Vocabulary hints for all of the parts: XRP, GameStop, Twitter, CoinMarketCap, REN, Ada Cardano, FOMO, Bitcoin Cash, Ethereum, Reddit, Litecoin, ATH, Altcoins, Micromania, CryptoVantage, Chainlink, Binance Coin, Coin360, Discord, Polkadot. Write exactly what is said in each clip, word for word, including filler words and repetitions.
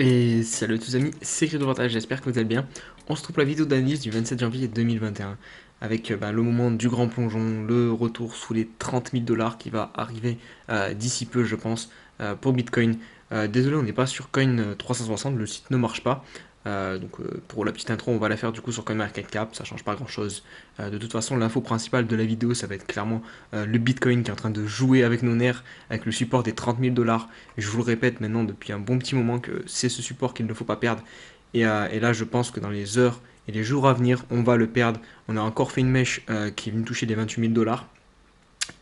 Et salut à tous amis, c'est CryptoVantage, j'espère que vous allez bien. On se trouve la vidéo d'analyse du vingt-sept janvier deux mille vingt et un avec bah, le moment du grand plongeon, le retour sous les trente mille dollars qui va arriver euh, d'ici peu je pense euh, pour Bitcoin. Euh, désolé, on n'est pas sur Coin trois cent soixante, le site ne marche pas. Euh, donc euh, pour la petite intro, on va la faire du coup sur CoinMarketCap, ça change pas grand chose. Euh, de toute façon, l'info principale de la vidéo, ça va être clairement euh, le Bitcoin qui est en train de jouer avec nos nerfs, avec le support des trente mille dollars. Je vous le répète maintenant depuis un bon petit moment que c'est ce support qu'il ne faut pas perdre. Et, euh, et là, je pense que dans les heures et les jours à venir, on va le perdre. On a encore fait une mèche euh, qui est venue toucher les vingt-huit mille dollars.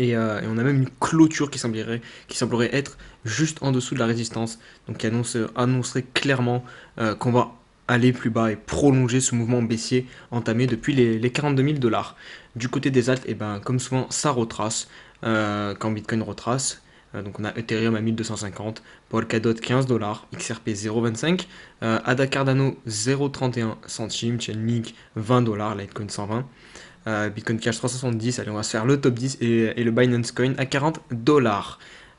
Et, euh, et on a même une clôture qui semblerait, qui semblerait être juste en dessous de la résistance. Donc qui annonce, annoncerait clairement euh, qu'on va aller plus bas et prolonger ce mouvement baissier entamé depuis les, les quarante-deux mille dollars. Du côté des alts, et ben, comme souvent, ça retrace euh, quand Bitcoin retrace. Euh, donc on a Ethereum à mille deux cent cinquante, Polkadot quinze dollars, X R P zéro virgule vingt-cinq, euh, Ada Cardano zéro virgule trente et un centimes, Chainlink vingt dollars, Litecoin cent vingt, euh, Bitcoin Cash trois cent soixante-dix. Allez, on va se faire le top dix et, et le Binance Coin à quarante dollars.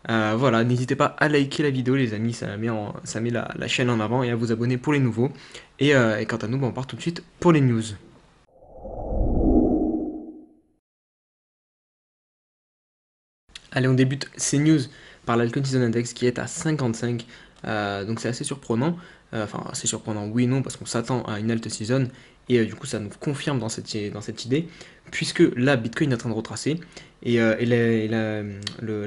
Euh, voilà, n'hésitez pas à liker la vidéo les amis, ça met, en, ça met la, la chaîne en avant, et à vous abonner pour les nouveaux. Et, euh, et quant à nous, bah, on part tout de suite pour les news. Allez, on débute ces news par l'Altcoin Season Index qui est à cinquante-cinq, euh, donc c'est assez surprenant. Enfin, euh, c'est surprenant, oui non, parce qu'on s'attend à une alt season, et euh, du coup ça nous confirme dans cette, dans cette idée, puisque là Bitcoin est en train de retracer, et, euh, et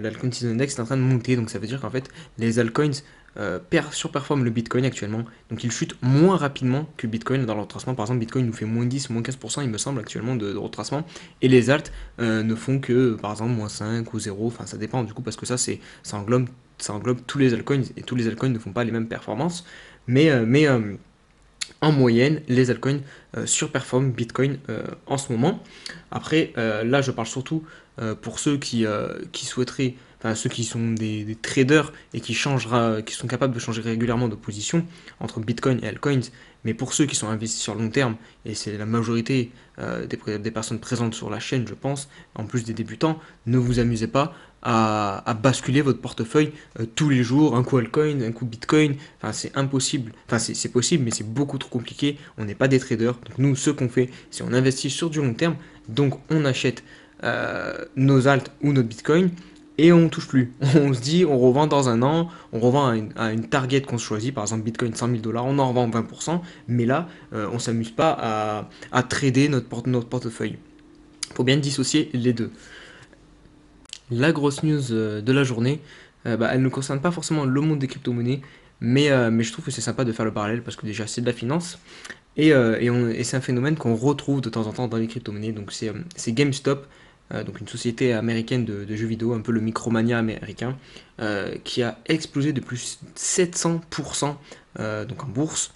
l'altcoin season index est en train de monter, donc ça veut dire qu'en fait les altcoins euh, surperforment le Bitcoin actuellement, donc ils chutent moins rapidement que Bitcoin dans le retracement. Par exemple, Bitcoin nous fait moins dix, moins quinze pour cent il me semble actuellement de, de retracement, et les alts euh, ne font que par exemple moins cinq ou zéro, enfin ça dépend du coup, parce que ça, c'est, ça englobe ça englobe tous les altcoins, et tous les altcoins ne font pas les mêmes performances, mais, euh, mais euh, en moyenne, les altcoins euh, surperforment Bitcoin euh, en ce moment. Après, euh, là, je parle surtout euh, pour ceux qui, euh, qui souhaiteraient, enfin ceux qui sont des, des traders et qui, changera, qui sont capables de changer régulièrement de position entre Bitcoin et altcoins. Mais pour ceux qui sont investis sur le long terme, et c'est la majorité euh, des, des personnes présentes sur la chaîne, je pense, en plus des débutants, ne vous amusez pas à, à basculer votre portefeuille euh, tous les jours, un coup altcoin, un coup bitcoin. Enfin, c'est impossible, enfin c'est possible, mais c'est beaucoup trop compliqué. On n'est pas des traders, donc nous, ce qu'on fait, c'est on investit sur du long terme, donc on achète euh, nos alts ou notre bitcoin, et on ne touche plus. On se dit, on revend dans un an, on revend à une, à une target qu'on se choisit, par exemple Bitcoin cent mille dollars, on en revend vingt pour cent, mais là, euh, on ne s'amuse pas à, à trader notre, porte, notre portefeuille. Il faut bien dissocier les deux. La grosse news de la journée, euh, bah, elle ne concerne pas forcément le monde des crypto-monnaies, mais, euh, mais je trouve que c'est sympa de faire le parallèle, parce que déjà, c'est de la finance. Et, euh, et, et c'est un phénomène qu'on retrouve de temps en temps dans les crypto-monnaies, donc c'est euh, GameStop, donc une société américaine de, de jeux vidéo, un peu le Micromania américain, euh, qui a explosé de plus sept cents pour cent euh, donc en bourse,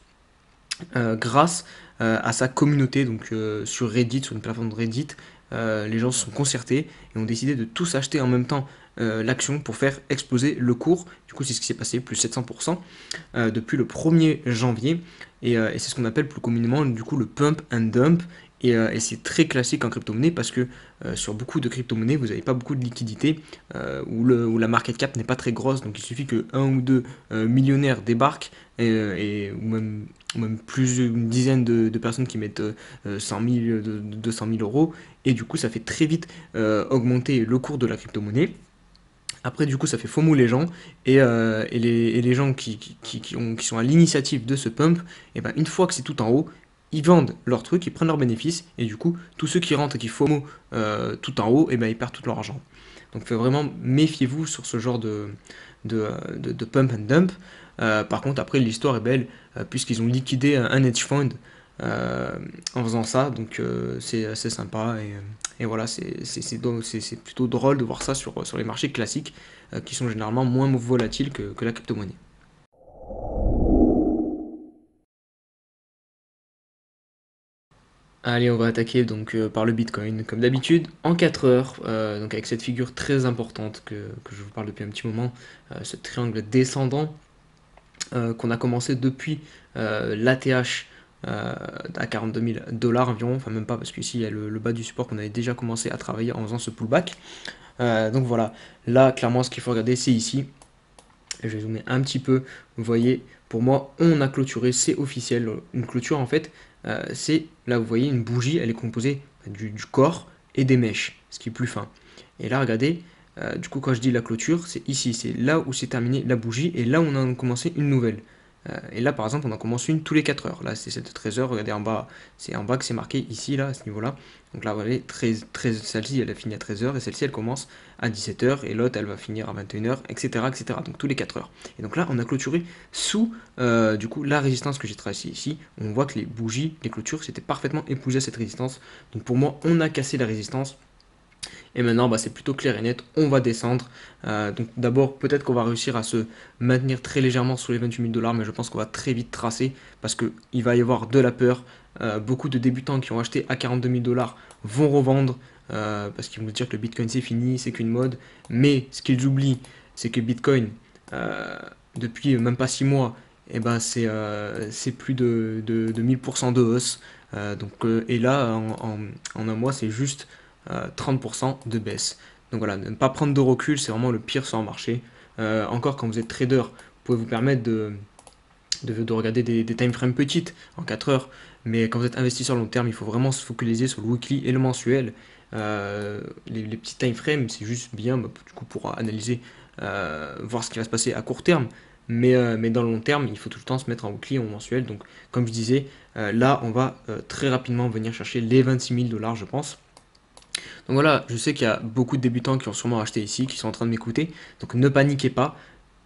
euh, grâce euh, à sa communauté, donc euh, sur Reddit, sur une plateforme de Reddit. Euh, les gens se sont concertés et ont décidé de tous acheter en même temps euh, l'action pour faire exploser le cours. Du coup, c'est ce qui s'est passé, plus sept cents pour cent euh, depuis le premier janvier. Et, euh, et c'est ce qu'on appelle plus communément du coup le pump and dump. Et, euh, et c'est très classique en crypto-monnaie, parce que euh, sur beaucoup de crypto-monnaies, vous n'avez pas beaucoup de liquidité, euh, où, le, où la market cap n'est pas très grosse, donc il suffit que un ou deux euh, millionnaires débarquent, et, et, ou, même, ou même plus une dizaine de, de personnes qui mettent euh, cent mille, deux cent mille euros, et du coup ça fait très vite euh, augmenter le cours de la crypto-monnaie. Après, du coup, ça fait faux mot les gens, et, euh, et, les, et les gens qui, qui, qui, ont, qui sont à l'initiative de ce pump, et ben, une fois que c'est tout en haut, ils vendent leurs trucs, ils prennent leurs bénéfices, et du coup, tous ceux qui rentrent et qui FOMO euh, tout en haut, et ben, ils perdent tout leur argent. Donc vraiment, méfiez-vous sur ce genre de, de, de, de pump and dump. Euh, par contre, après, l'histoire est belle, euh, puisqu'ils ont liquidé un hedge fund euh, en faisant ça, donc euh, c'est assez sympa, et, et voilà, c'est plutôt drôle de voir ça sur, sur les marchés classiques, euh, qui sont généralement moins volatiles que, que la crypto-monnaie. Allez, on va attaquer donc euh, par le Bitcoin, comme d'habitude, en quatre heures, euh, donc avec cette figure très importante que, que je vous parle depuis un petit moment, euh, ce triangle descendant euh, qu'on a commencé depuis euh, l'A T H euh, à quarante-deux mille dollars environ, enfin même pas, parce qu'ici il y a le, le bas du support qu'on avait déjà commencé à travailler en faisant ce pullback. Euh, donc voilà, là clairement ce qu'il faut regarder c'est ici, je vais zoomer un petit peu, vous voyez, pour moi, on a clôturé, c'est officiel. Une clôture, en fait, euh, c'est, là, vous voyez, une bougie, elle est composée du, du corps et des mèches, ce qui est plus fin. Et là, regardez, euh, du coup, quand je dis la clôture, c'est ici, c'est là où s'est terminée la bougie, et là, on a commencé une nouvelle. Euh, et là, par exemple, on en commence une tous les quatre heures. Là, c'est cette treize heures, regardez, en bas, c'est en bas que c'est marqué, ici, là, à ce niveau-là. Donc là, vous voyez, treize, treize, celle-ci, elle a fini à treize heures, et celle-ci, elle commence à dix-sept heures, et l'autre, elle va finir à vingt-et-une heures, et cetera, et cetera. Donc, tous les quatre heures. Et donc là, on a clôturé sous, euh, du coup, la résistance que j'ai tracée ici. On voit que les bougies, les clôtures, c'était parfaitement épousées à cette résistance. Donc, pour moi, on a cassé la résistance. Et maintenant, bah, c'est plutôt clair et net, on va descendre. Euh, donc d'abord, peut-être qu'on va réussir à se maintenir très légèrement sous les vingt-huit mille dollars, mais je pense qu'on va très vite tracer parce qu'il va y avoir de la peur. Euh, beaucoup de débutants qui ont acheté à quarante-deux mille dollars vont revendre euh, parce qu'ils vont dire que le Bitcoin c'est fini, c'est qu'une mode. Mais ce qu'ils oublient, c'est que Bitcoin, euh, depuis même pas six mois, eh ben, c'est euh, plus de, de, de mille pour cent de hausse. Euh, donc, euh, et là, en, en, en un mois, c'est juste... Euh, trente pour cent de baisse. Donc voilà, ne pas prendre de recul, c'est vraiment le pire sur un marché. Euh, encore quand vous êtes trader, vous pouvez vous permettre de, de, de regarder des, des time frames petites en quatre heures, mais quand vous êtes investisseur long terme, il faut vraiment se focaliser sur le weekly et le mensuel. Euh, les, les petits time frames, c'est juste bien bah, du coup pour analyser, euh, voir ce qui va se passer à court terme. Mais, euh, mais dans le long terme, il faut tout le temps se mettre en weekly ou mensuel. Donc comme je disais, euh, là on va euh, très rapidement venir chercher les vingt-six mille dollars, je pense. Donc voilà, je sais qu'il y a beaucoup de débutants qui ont sûrement acheté ici, qui sont en train de m'écouter. Donc ne paniquez pas.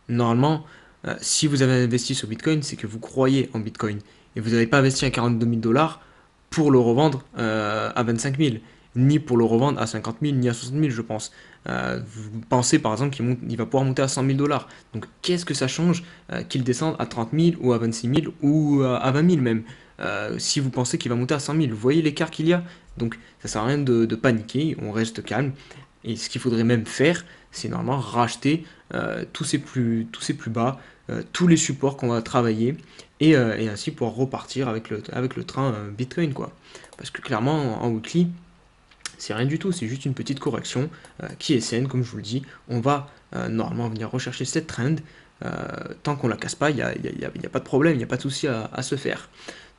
Normalement, euh, si vous avez investi sur Bitcoin, c'est que vous croyez en Bitcoin. Et vous n'avez pas investi à quarante-deux mille dollars pour le revendre euh, à vingt-cinq mille, ni pour le revendre à cinquante mille, ni à soixante mille, je pense. Euh, vous pensez par exemple qu'il va pouvoir monter à cent mille dollars. Donc qu'est-ce que ça change euh, qu'il descende à trente mille ou à vingt-six mille ou à, à vingt mille même euh, si vous pensez qu'il va monter à cent mille, vous voyez l'écart qu'il y a. Donc ça sert à rien de, de paniquer, on reste calme. Et ce qu'il faudrait même faire, c'est normalement racheter euh, tous ces plus, tous ces plus bas, euh, tous les supports qu'on va travailler, et, euh, et ainsi pouvoir repartir avec le, avec le train euh, Bitcoin, quoi. Parce que clairement, en, en weekly, c'est rien du tout, c'est juste une petite correction euh, qui est saine, comme je vous le dis. On va euh, normalement venir rechercher cette trend. Euh, tant qu'on la casse pas, il n'y a, y a, y a, y a pas de problème, il n'y a pas de souci à, à se faire.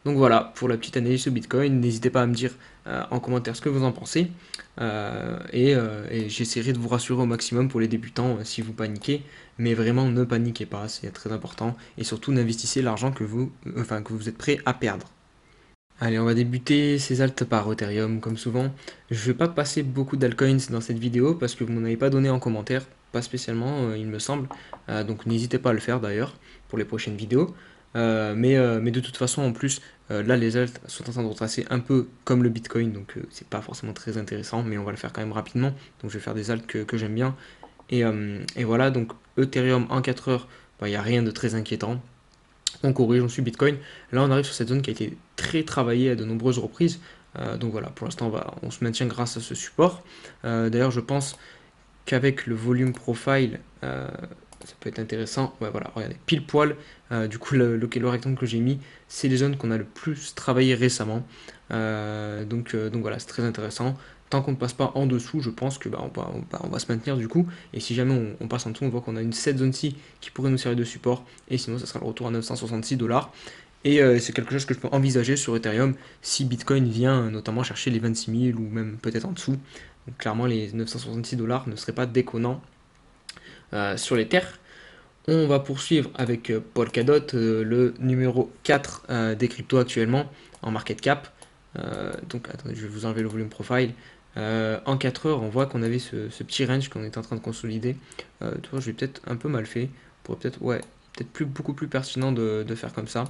Donc voilà, pour la petite analyse sur Bitcoin, n'hésitez pas à me dire euh, en commentaire ce que vous en pensez. Euh, et, euh, et j'essaierai de vous rassurer au maximum pour les débutants euh, si vous paniquez. Mais vraiment, ne paniquez pas, c'est très important. Et surtout, n'investissez l'argent que vous, euh, enfin, que vous êtes prêt à perdre. Allez, on va débuter ces alts par Ethereum, comme souvent. Je ne vais pas passer beaucoup d'altcoins dans cette vidéo parce que vous m'en avez pas donné en commentaire. Pas spécialement, euh, il me semble. Euh, donc n'hésitez pas à le faire d'ailleurs pour les prochaines vidéos. Euh, mais, euh, mais de toute façon, en plus, euh, là les alts sont en train de retracer un peu comme le Bitcoin, donc euh, c'est pas forcément très intéressant, mais on va le faire quand même rapidement. Donc je vais faire des alts que, que j'aime bien. Et, euh, et voilà, donc Ethereum en quatre heures, il n'y a rien de très inquiétant. On corrige, on suit Bitcoin. Là on arrive sur cette zone qui a été très travaillée à de nombreuses reprises. Euh, donc voilà, pour l'instant on, va, on se maintient grâce à ce support. Euh, D'ailleurs je pense qu'avec le volume profile... Euh, ça peut être intéressant, ouais, voilà, regardez, pile poil, euh, du coup le, le, le rectangle que j'ai mis, c'est les zones qu'on a le plus travaillé récemment, euh, donc, euh, donc voilà, c'est très intéressant. Tant qu'on ne passe pas en dessous, je pense que bah, on, va, on, va, on va se maintenir du coup, et si jamais on, on passe en dessous, on voit qu'on a une cette zone-ci qui pourrait nous servir de support, et sinon ça sera le retour à neuf cent soixante-six dollars, et euh, c'est quelque chose que je peux envisager sur Ethereum, si Bitcoin vient notamment chercher les vingt-six mille, ou même peut-être en dessous. Donc clairement les neuf cent soixante-six dollars ne seraient pas déconnants. Euh, sur les terres, on va poursuivre avec euh, Polkadot, euh, le numéro quatre euh, des cryptos actuellement en market cap. Euh, donc attendez, je vais vous enlever le volume profile. Euh, en quatre heures, on voit qu'on avait ce, ce petit range qu'on est en train de consolider. Euh, tu vois, je vais peut-être un peu mal fait. Pour peut-être, ouais, peut-être plus, beaucoup plus pertinent de, de faire comme ça.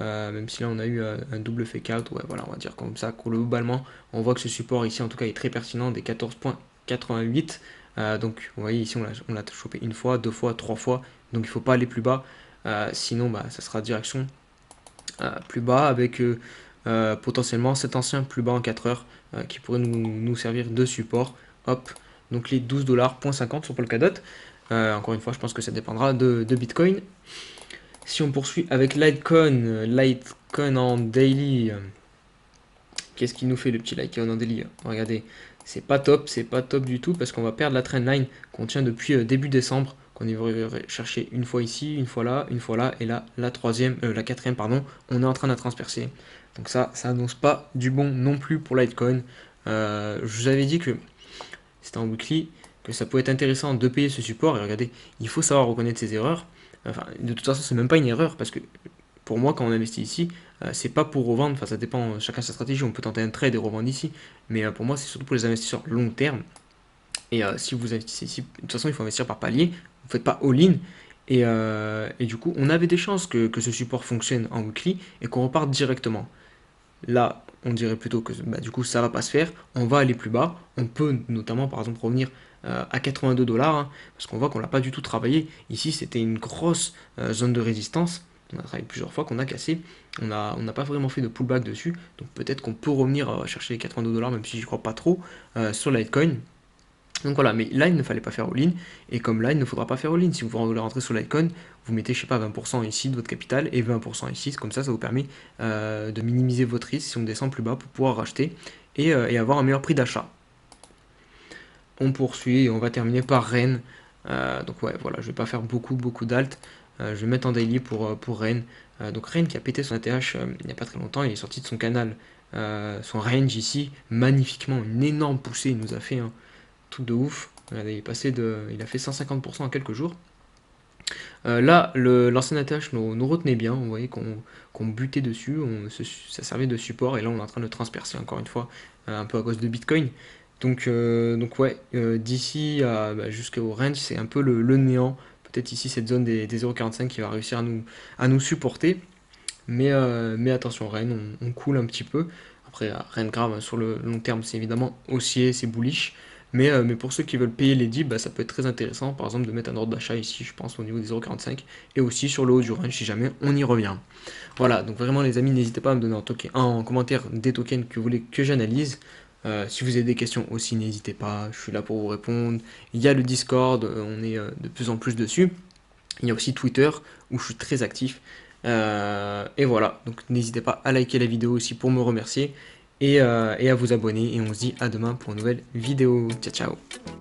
Euh, même si là on a eu euh, un double fake out, ouais, voilà, on va dire comme ça. Globalement, on voit que ce support ici, en tout cas, est très pertinent des quatorze virgule quatre-vingt-huit. Euh, donc vous voyez ici on l'a chopé une fois, deux fois, trois fois, donc il ne faut pas aller plus bas, euh, sinon bah, ça sera direction euh, plus bas avec euh, euh, potentiellement cet ancien plus bas en quatre heures euh, qui pourrait nous, nous servir de support. Hop, donc les douze dollars cinquante sur Polkadot, euh, encore une fois je pense que ça dépendra de, de Bitcoin. Si on poursuit avec Litecoin, Litecoin en daily, qu'est-ce qui nous fait le petit Litecoin en daily? Regardez. C'est pas top, c'est pas top du tout parce qu'on va perdre la trendline qu'on tient depuis euh, début décembre. qu'on est chercher une fois ici, une fois là, une fois là, et là, la troisième, euh, la quatrième, pardon, on est en train de la transpercer. Donc ça, ça annonce pas du bon non plus pour Litecoin. Euh, je vous avais dit que c'était en weekly, que ça pouvait être intéressant de payer ce support. Et regardez, il faut savoir reconnaître ses erreurs. Enfin, de toute façon, c'est même pas une erreur, parce que pour moi, quand on investit ici, euh, c'est pas pour revendre. Enfin, ça dépend, chacun sa stratégie. On peut tenter un trade et revendre ici, mais euh, pour moi, c'est surtout pour les investisseurs long terme. Et euh, si vous investissez ici, de toute façon, il faut investir par palier. Vous faites pas all-in, et, euh, et du coup on avait des chances que, que ce support fonctionne en weekly et qu'on reparte directement. Là on dirait plutôt que bah, du coup ça va pas se faire, on va aller plus bas, on peut notamment par exemple revenir euh, à quatre-vingt-deux dollars, hein, parce qu'on voit qu'on l'a pas du tout travaillé. Ici c'était une grosse euh, zone de résistance, on a travaillé plusieurs fois, qu'on a cassé, on n'a on n'a pas vraiment fait de pullback dessus, donc peut-être qu'on peut revenir euh, chercher les quatre-vingt-deux dollars, même si j'y crois pas trop, euh, sur Litecoin. Donc voilà, mais là il ne fallait pas faire all-in, et comme là il ne faudra pas faire all-in. Si vous voulez rentrer sur Litecoin, vous mettez je sais pas vingt pour cent ici de votre capital et vingt pour cent ici, comme ça ça vous permet euh, de minimiser votre risque si on descend plus bas pour pouvoir racheter et, euh, et avoir un meilleur prix d'achat. On poursuit et on va terminer par R E N. Euh, donc ouais voilà, je vais pas faire beaucoup beaucoup d'alt, euh, je vais mettre en daily pour, euh, pour R E N. Euh, donc R E N qui a pété son A T H euh, il n'y a pas très longtemps, il est sorti de son canal, euh, son range ici, magnifiquement, une énorme poussée, il nous a fait un... Hein, de ouf, regardez, il est passé de, il a fait cent cinquante pour cent en quelques jours. Euh, là, l'ancien A T H nous, nous retenait bien, vous voyez qu'on qu'on butait dessus, on, se, ça servait de support, et là on est en train de transpercer encore une fois, euh, un peu à cause de Bitcoin. Donc, euh, donc ouais, euh, d'ici bah, jusqu'au range, c'est un peu le, le néant. Peut-être ici cette zone des, des zéro virgule quarante-cinq qui va réussir à nous, à nous supporter, mais, euh, mais attention, R E N, on, on coule un petit peu. Après, R E N grave sur le long terme, c'est évidemment haussier, c'est bullish. Mais, euh, mais pour ceux qui veulent payer les dips, bah, ça peut être très intéressant, par exemple de mettre un ordre d'achat ici, je pense, au niveau des zéro virgule quarante-cinq, et aussi sur le haut du range si jamais on y revient. Voilà, donc vraiment les amis, n'hésitez pas à me donner en, token, en commentaire des tokens que vous voulez que j'analyse. Euh, si vous avez des questions aussi, n'hésitez pas, je suis là pour vous répondre. Il y a le Discord, on est de plus en plus dessus. Il y a aussi Twitter, où je suis très actif. Euh, et voilà, donc n'hésitez pas à liker la vidéo aussi pour me remercier. Et, euh, et à vous abonner, et on se dit à demain pour une nouvelle vidéo. Ciao ciao.